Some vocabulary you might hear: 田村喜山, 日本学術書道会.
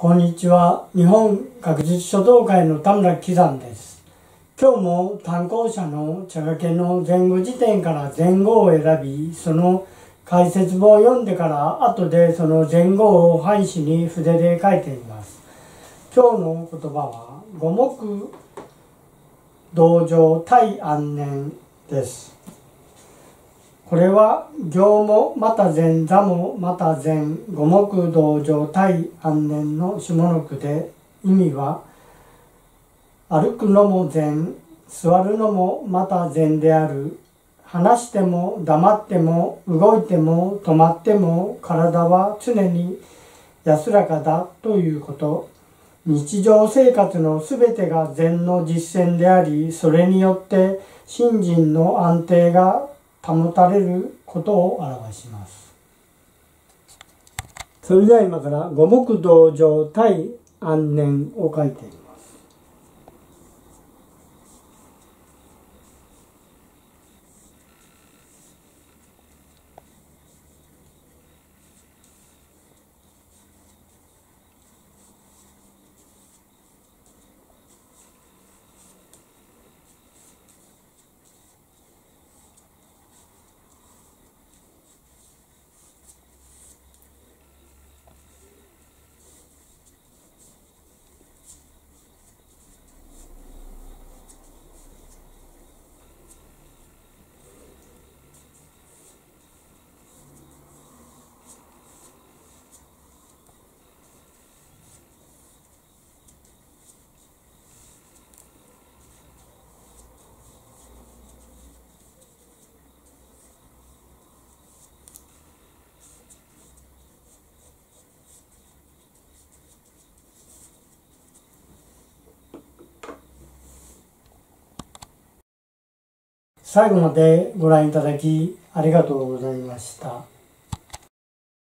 こんにちは。日本学術書道会の田村喜山です。今日も単行者の茶掛けの前後辞典から前後を選び、その解説本を読んでから後でその前後を半紙に筆で書いています。今日の言葉は五目同情対安念です。これは行もまた前座もまた前五目同情対安念の下の句で、意味は歩くのも前、座るのもまた前である。話しても黙っても動いても止まっても体は常に安らかだということ。日常生活のすべてが禅の実践であり、それによって心身の安定が保たれることを表します。それでは今から五目同情対安念を書いています。最後までご覧いただきありがとうございました。